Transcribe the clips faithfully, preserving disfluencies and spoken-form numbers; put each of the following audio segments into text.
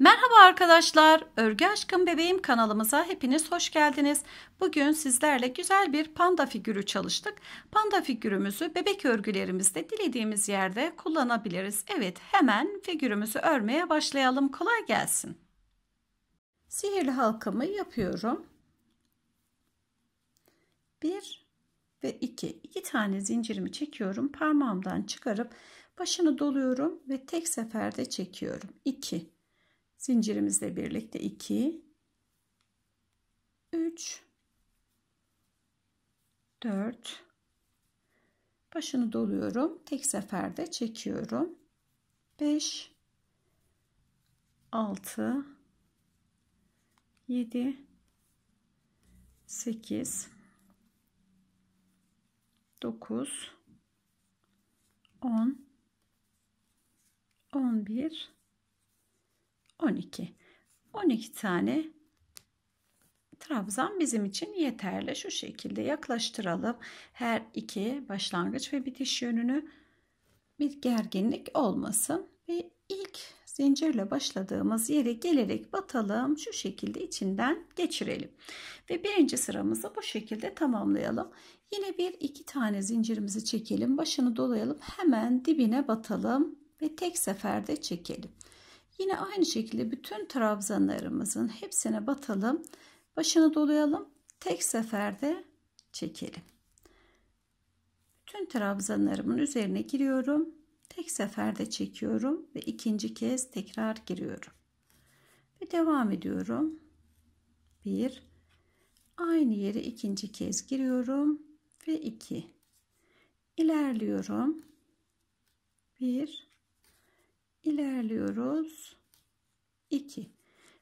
Merhaba arkadaşlar, Örgü Aşkım Bebeğim kanalımıza hepiniz hoş geldiniz. Bugün sizlerle güzel bir panda figürü çalıştık. Panda figürümüzü bebek örgülerimizde dilediğimiz yerde kullanabiliriz. Evet, hemen figürümüzü örmeye başlayalım. Kolay gelsin. Sihirli halkamı yapıyorum. Bir ve iki. İki tane zincirimi çekiyorum. Parmağımdan çıkarıp başını doluyorum ve tek seferde çekiyorum. İki. Zincirimizle birlikte iki, üç, dört, başını doluyorum, tek seferde çekiyorum, beş, altı, yedi, sekiz, dokuz, on, on bir, on iki. on iki tane trabzan bizim için yeterli. Şu şekilde yaklaştıralım. Her iki başlangıç ve bitiş yönünü, bir gerginlik olmasın. Ve ilk zincirle başladığımız yere gelerek batalım. Şu şekilde içinden geçirelim. Ve birinci sıramızı bu şekilde tamamlayalım. Yine bir iki tane zincirimizi çekelim. Başını dolayalım. Hemen dibine batalım. Ve tek seferde çekelim. Yine aynı şekilde bütün trabzanlarımızın hepsine batalım. Başını dolayalım. Tek seferde çekelim. Bütün trabzanlarımın üzerine giriyorum. Tek seferde çekiyorum. Ve ikinci kez tekrar giriyorum. Ve devam ediyorum. Bir. Aynı yere ikinci kez giriyorum. Ve iki. İlerliyorum. Bir. İlerliyoruz. iki.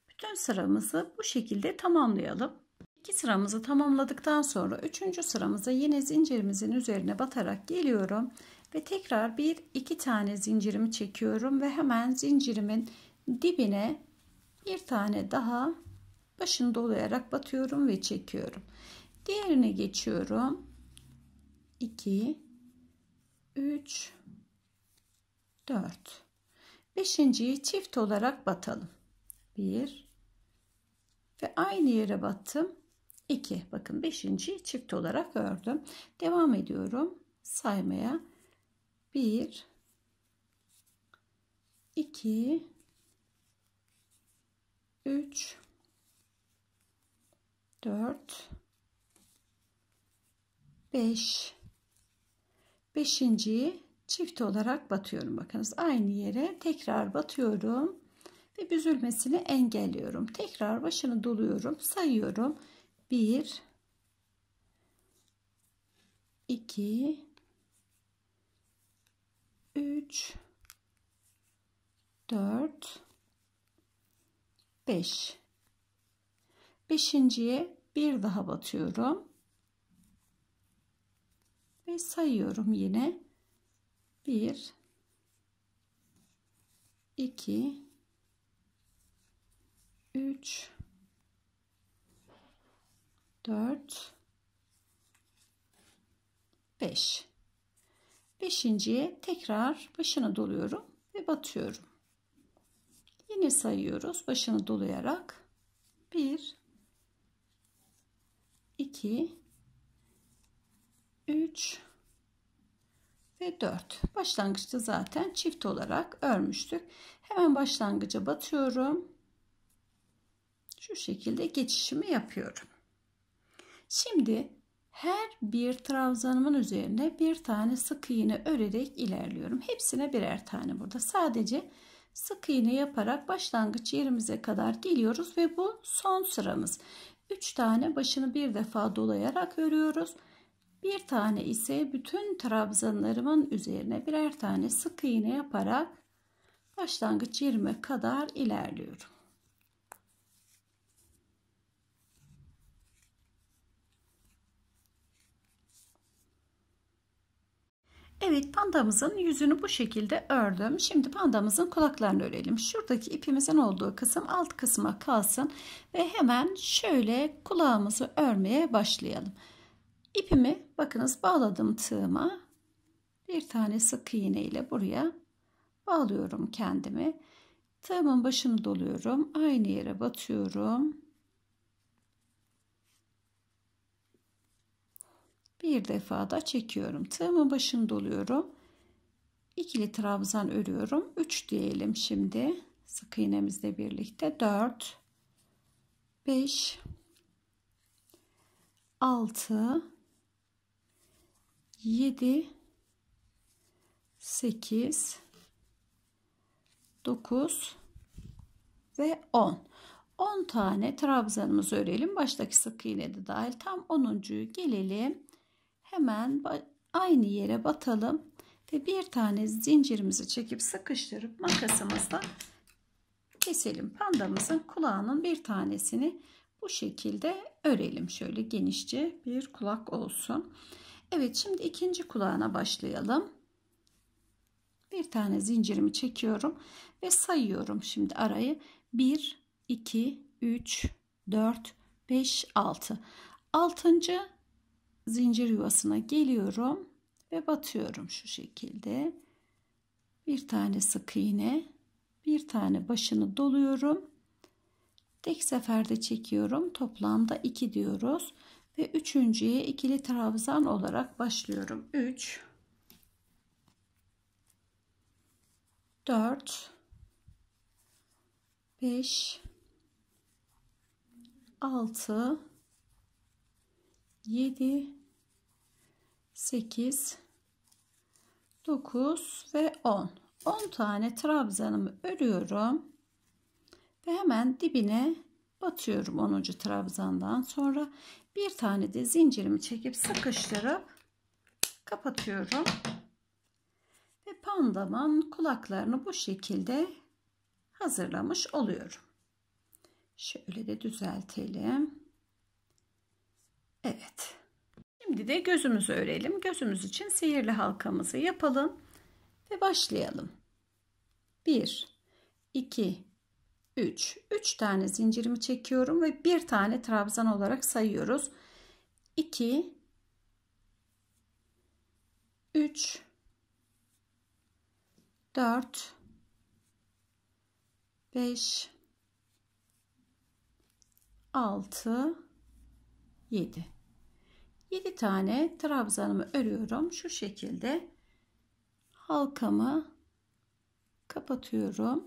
Bütün sıramızı bu şekilde tamamlayalım. iki sıramızı tamamladıktan sonra üçüncü sıramıza yine zincirimizin üzerine batarak geliyorum ve tekrar bir iki tane zincirimi çekiyorum ve hemen zincirimin dibine bir tane daha başını dolayarak batıyorum ve çekiyorum. Diğerine geçiyorum. iki, üç, dört. Beşinciyi çift olarak batalım. Bir ve aynı yere battım. İki. Bakın beşinciyi çift olarak ördüm. Devam ediyorum saymaya. Bir, iki, üç, dört, beş. Beşinciyi çift olarak batıyorum. Bakınız aynı yere tekrar batıyorum ve büzülmesini engelliyorum. Tekrar başını doluyorum, sayıyorum. bir, iki, üç, dört, beş. beşinciye bir daha batıyorum. Ve sayıyorum yine. bir, iki, üç, dört, beş. beşinciye tekrar başını doluyorum ve batıyorum. Yine sayıyoruz başını dolayarak. bir, iki, üç, ve dört. Başlangıçta zaten çift olarak örmüştük. Hemen başlangıca batıyorum. Şu şekilde geçişimi yapıyorum. Şimdi her bir trabzanımın üzerine bir tane sık iğne örerek ilerliyorum. Hepsine birer tane burada. Sadece sık iğne yaparak başlangıç yerimize kadar geliyoruz ve bu son sıramız. üç tane başını bir defa dolayarak örüyoruz. Bir tane ise bütün trabzanlarımın üzerine birer tane sık iğne yaparak başlangıç yerime kadar ilerliyorum. Evet, pandamızın yüzünü bu şekilde ördüm. Şimdi pandamızın kulaklarını örelim. Şuradaki ipimizin olduğu kısım alt kısma kalsın ve hemen şöyle kulağımızı örmeye başlayalım. İpimi bakınız bağladım tığıma, bir tane sık iğne ile buraya bağlıyorum kendimi. Tığımın başını doluyorum. Aynı yere batıyorum. Bir defa da çekiyorum. Tığımın başını doluyorum. İkili trabzan örüyorum. üç diyelim şimdi. Sık iğnemizle birlikte dört, beş, altı, yedi, sekiz, dokuz ve on. on tane trabzanımızı örelim. Baştaki sık iğne de dahil. Tam onuncuyu gelelim. Hemen aynı yere batalım ve bir tane zincirimizi çekip sıkıştırıp makasımızla keselim. Pandamızın kulağının bir tanesini bu şekilde örelim. Şöyle genişçe bir kulak olsun. Evet, şimdi ikinci kulağına başlayalım. Bir tane zincirimi çekiyorum ve sayıyorum şimdi arayı. bir, iki, üç, dört, beş, altı. altıncı zincir yuvasına geliyorum ve batıyorum şu şekilde. Bir tane sık iğne, bir tane başını doluyorum. Tek seferde çekiyorum. Toplamda iki diyoruz ve üçüncüye ikili trabzan olarak başlıyorum. üç, dört, beş, altı, yedi, sekiz, dokuz ve on. on tane trabzanımı örüyorum ve hemen dibine batıyorum onuncu trabzandan sonra. Bir tane de zincirimi çekip sıkıştırıp kapatıyorum ve pandamın kulaklarını bu şekilde hazırlamış oluyorum. Şöyle de düzeltelim. Evet, şimdi de gözümüzü örelim. Gözümüz için sihirli halkamızı yapalım ve başlayalım. bir, iki, üç. üç tane zincirimi çekiyorum ve bir tane trabzan olarak sayıyoruz. iki, üç, dört, beş, altı, yedi. yedi tane trabzanımı örüyorum. Şu şekilde halkamı kapatıyorum.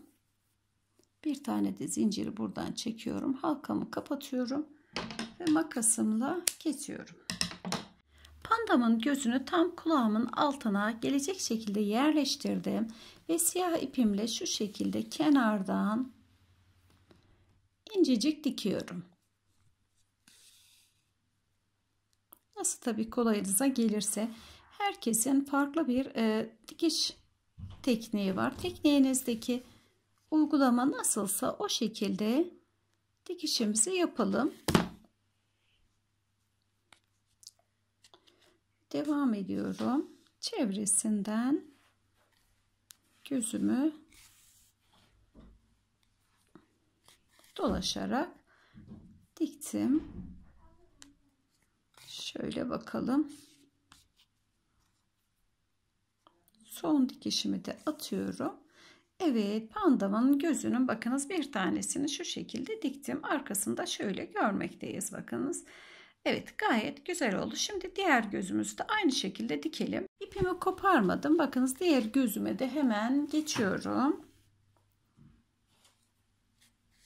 Bir tane de zinciri buradan çekiyorum. Halkamı kapatıyorum ve makasımla kesiyorum. Pandamın gözünü tam kulağımın altına gelecek şekilde yerleştirdim ve siyah ipimle şu şekilde kenardan incecik dikiyorum. Nasıl tabii kolayınıza gelirse. Herkesin farklı bir e, dikiş tekniği var. Tekniğinizdeki uygulama nasılsa o şekilde dikişimizi yapalım. Devam ediyorum. Çevresinden gözümü dolaşarak diktim. Şöyle bakalım. Son dikişimi de atıyorum. Evet, pandamın gözünün bakınız bir tanesini şu şekilde diktim. Arkasında şöyle görmekteyiz bakınız. Evet, gayet güzel oldu. Şimdi diğer gözümüzü de aynı şekilde dikelim. İpimi koparmadım. Bakınız diğer gözüme de hemen geçiyorum.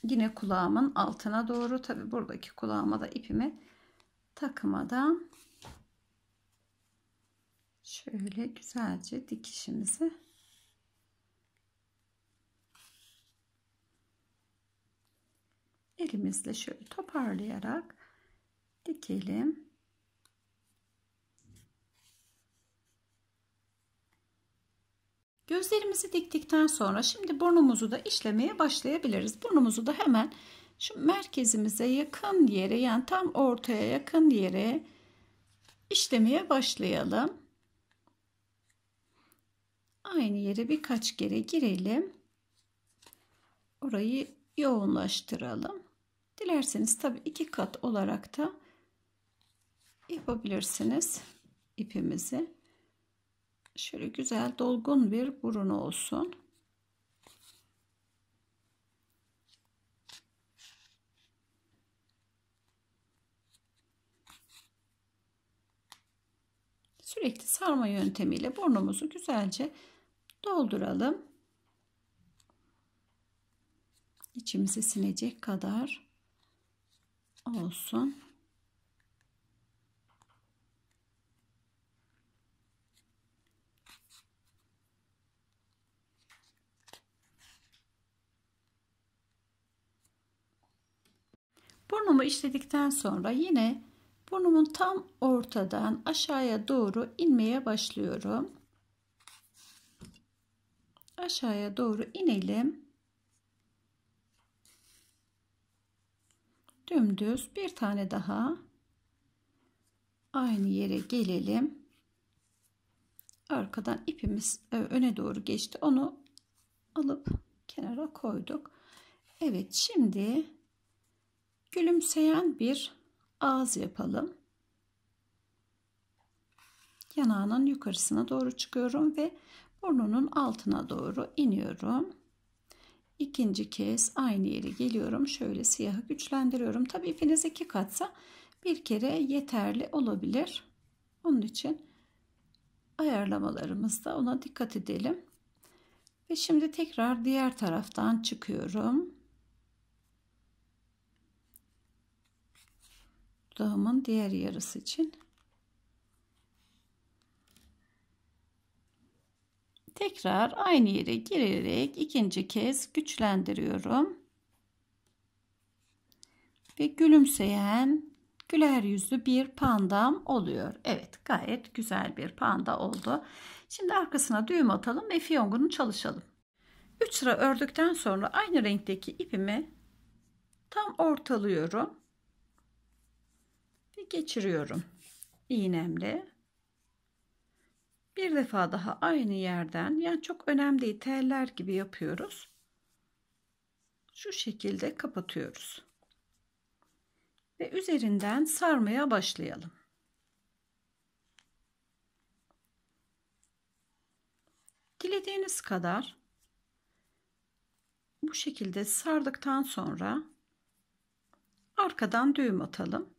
Yine kulağımın altına doğru. Tabii buradaki kulağıma da ipimi takmadan şöyle güzelce dikişimizi elimizle şöyle toparlayarak dikelim. Gözlerimizi diktikten sonra şimdi burnumuzu da işlemeye başlayabiliriz. Burnumuzu da hemen şu merkezimize yakın yere, yani tam ortaya yakın yere işlemeye başlayalım. Aynı yere birkaç kere girelim. Orayı yoğunlaştıralım. Dilerseniz tabii iki kat olarak da yapabilirsiniz ipimizi. Şöyle güzel dolgun bir burun olsun. sürekli sarma yöntemiyle burnumuzu güzelce dolduralım. İçimizi sinecek kadar olsun. Burnumu işledikten sonra yine burnumun tam ortadan aşağıya doğru inmeye başlıyorum. Aşağıya doğru inelim. Dümdüz bir tane daha aynı yere gelelim. Arkadan ipimiz öne doğru geçti. Onu alıp kenara koyduk. Evet, şimdi gülümseyen bir ağız yapalım. Yanağının yukarısına doğru çıkıyorum ve burnunun altına doğru iniyorum. İkinci kez aynı yere geliyorum. Şöyle siyahı güçlendiriyorum. Tabii ipiniz iki katsa bir kere yeterli olabilir. Onun için ayarlamalarımızda ona dikkat edelim. Ve şimdi tekrar diğer taraftan çıkıyorum. Dudağımın diğer yarısı için tekrar aynı yere girerek ikinci kez güçlendiriyorum ve gülümseyen, güler yüzlü bir pandam oluyor. Evet, gayet güzel bir panda oldu. Şimdi arkasına düğüm atalım ve fiyongunu çalışalım. üç sıra ördükten sonra aynı renkteki ipimi tam ortalıyorum. Geçiriyorum iğnemle. Bir defa daha aynı yerden, yani çok önemli değil, teller gibi yapıyoruz. Şu şekilde kapatıyoruz. Ve üzerinden sarmaya başlayalım. Dilediğiniz kadar bu şekilde sardıktan sonra arkadan düğüm atalım.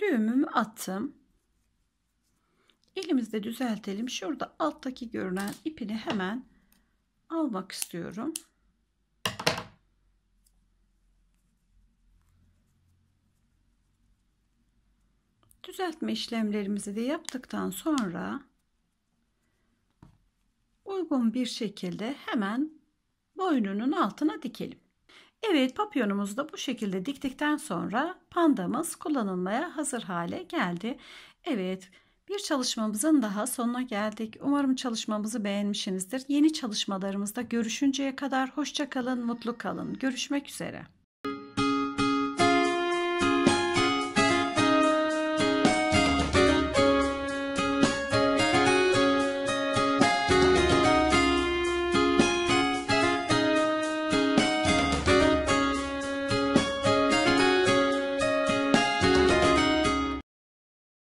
Düğümümü attım. Elimizde düzeltelim. Şurada alttaki görünen ipini hemen almak istiyorum. Düzeltme işlemlerimizi de yaptıktan sonra uygun bir şekilde hemen boynunun altına dikelim. Evet, papyonumuzu da bu şekilde diktikten sonra pandamız kullanılmaya hazır hale geldi. Evet, bir çalışmamızın daha sonuna geldik. Umarım çalışmamızı beğenmişsinizdir. Yeni çalışmalarımızda görüşünceye kadar hoşça kalın, mutlu kalın. Görüşmek üzere.